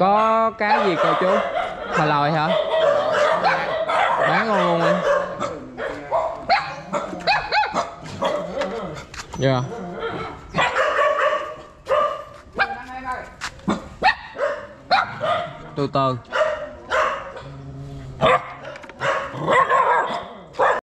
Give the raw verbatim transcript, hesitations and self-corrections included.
Có cá gì cô chú? Thà lòi hả? Bán ngon luôn rồi. Dạ. Từ từ.